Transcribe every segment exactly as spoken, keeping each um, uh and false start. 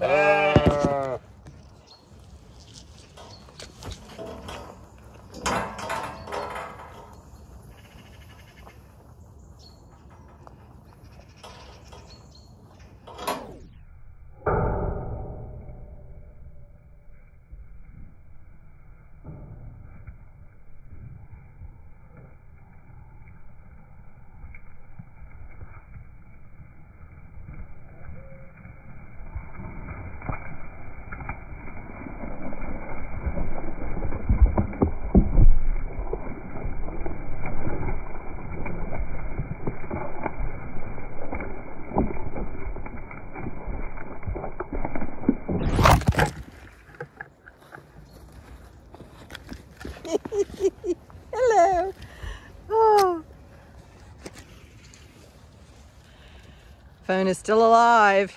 Uh. Hello. Oh. Phone is still alive.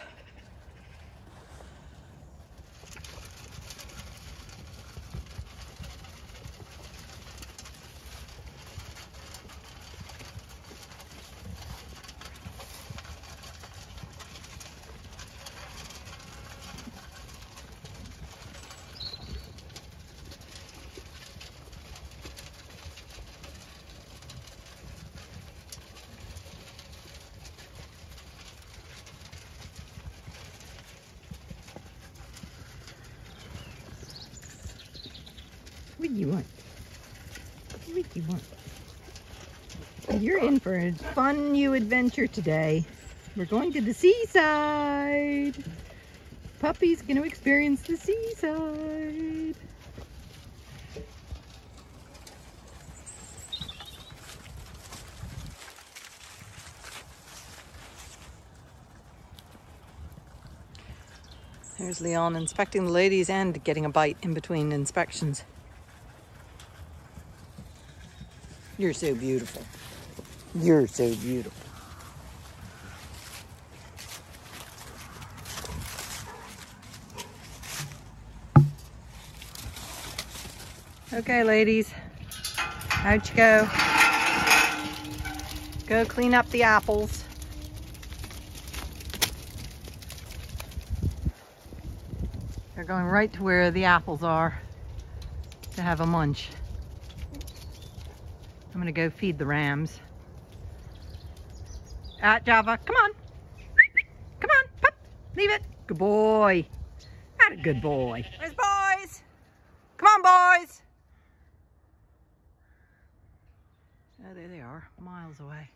What do you want? What do you want? You're in for a fun new adventure today. We're going to the seaside. Puppy's going to experience the seaside. There's Leon inspecting the ladies and getting a bite in between inspections. You're so beautiful. You're so beautiful. Okay, ladies. Out you go. Go clean up the apples. They're going right to where the apples are to have a munch. I'm gonna go feed the rams. Ah, Java, come on. Come on, pup, leave it. Good boy. Not a good boy. There's boys. Come on, boys. Oh, there they are, miles away.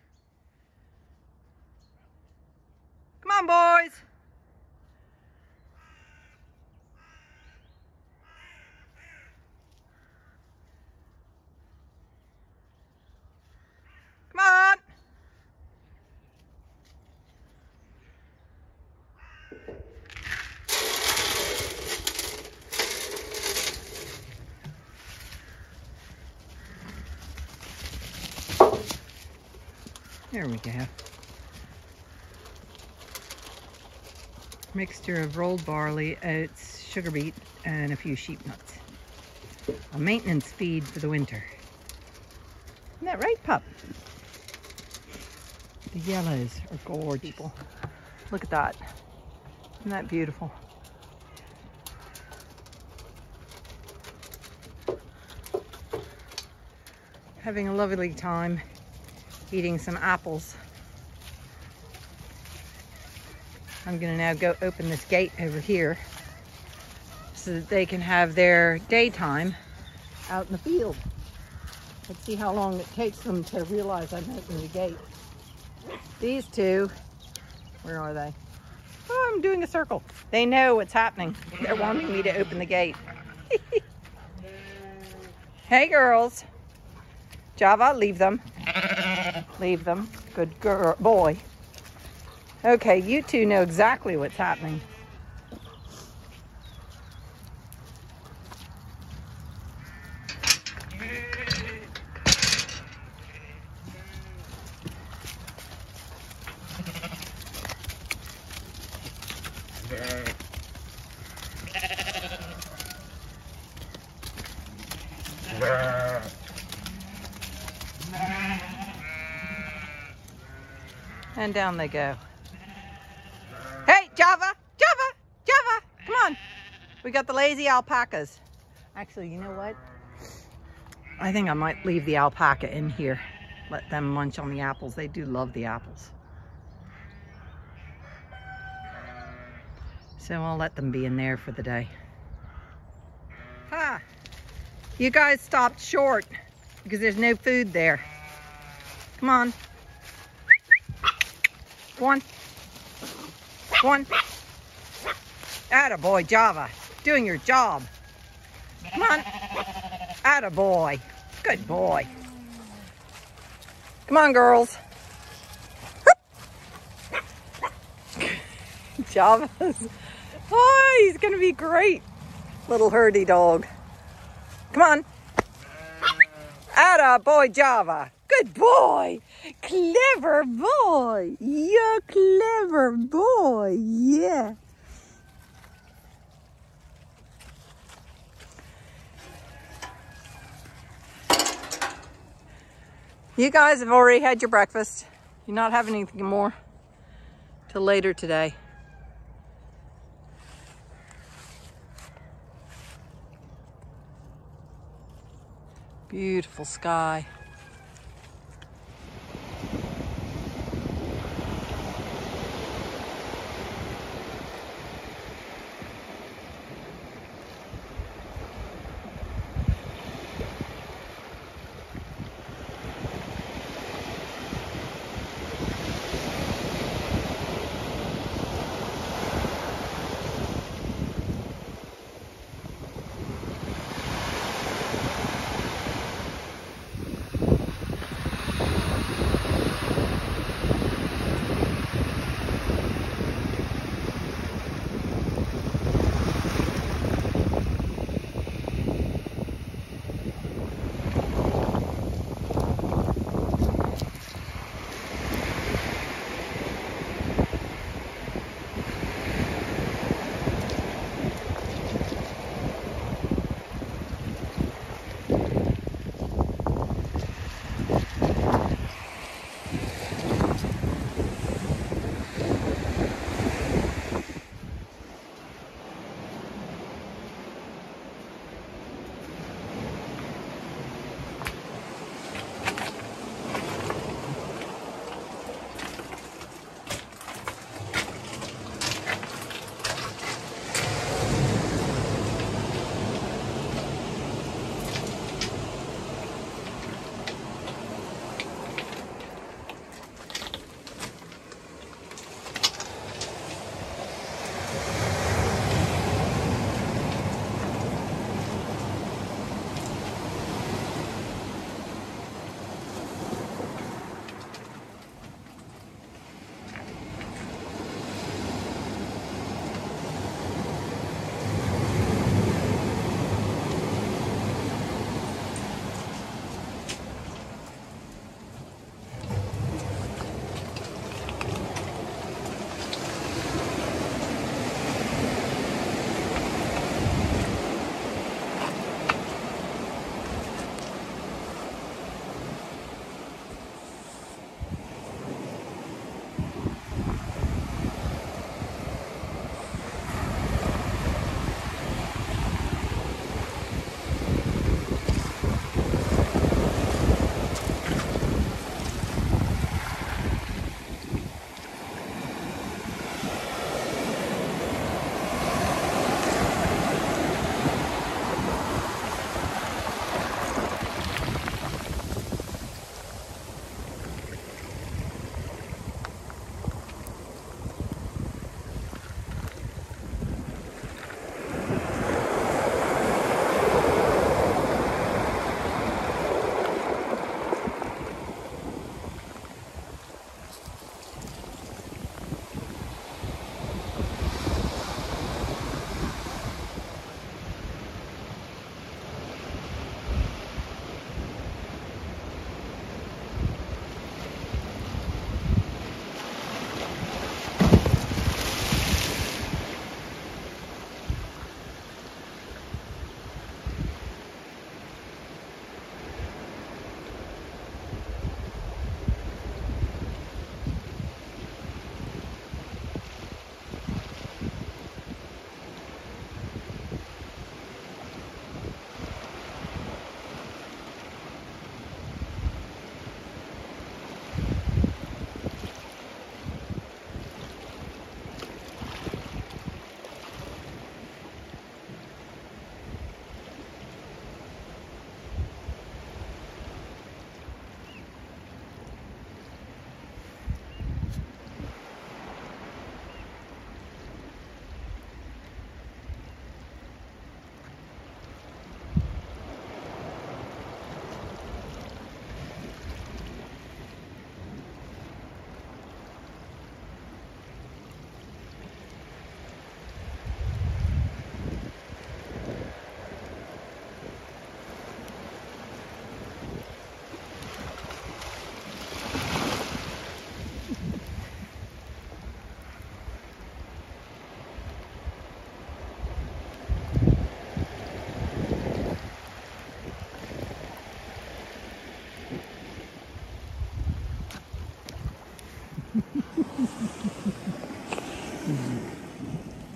Come on, boys. There we go. Mixture of rolled barley, oats, sugar beet, and a few sheep nuts. A maintenance feed for the winter. Isn't that right, pup? The yellows are gorgeous. People. Look at that. Isn't that beautiful? Having a lovely time. Eating some apples. I'm gonna now go open this gate over here so that they can have their daytime out in the field. Let's see how long it takes them to realize I'm opening the gate. These two, where are they? Oh, I'm doing a circle. They know what's happening. They're wanting me to open the gate. Hey girls. Java, leave them. Leave them. Good girl, boy. Okay, you two know exactly what's happening. And down they go. Hey, Java, Java, Java. We got the lazy alpacas. Actually, you know what? I think I might leave the alpaca in here. Let them munch on the apples. They do love the apples. So I'll let them be in there for the day. Ha! You guys stopped short because there's no food there. Come on. One. One. Attaboy, Java. Doing your job. Come on. Attaboy. Good boy. Come on, girls. Java's. Oh, he's going to be great. Little herdy dog. Come on. Attaboy, Java. Good boy. Clever boy. You're clever boy. Yeah. You guys have already had your breakfast. You're not having anything more till later today. Beautiful sky.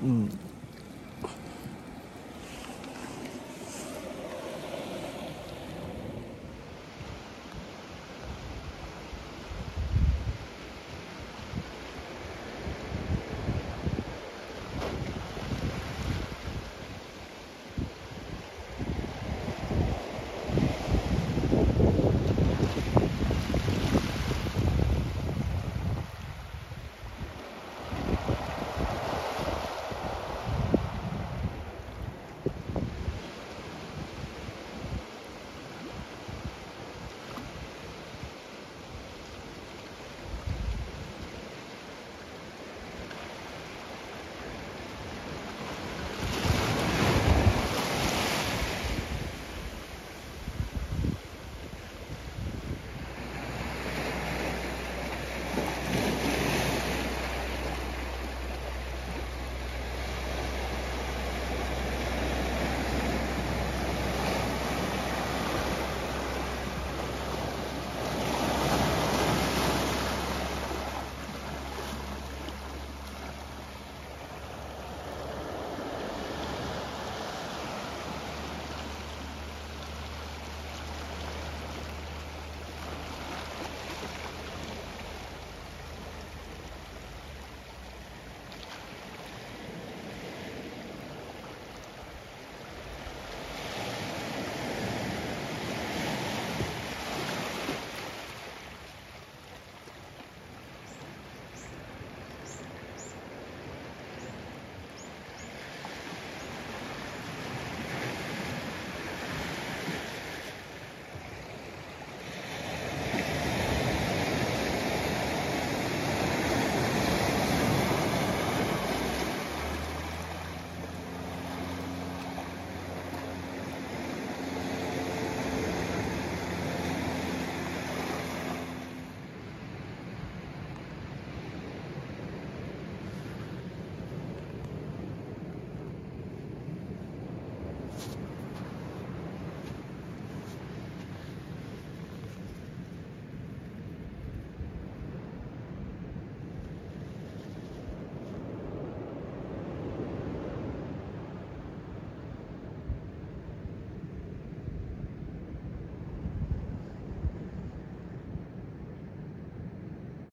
mm.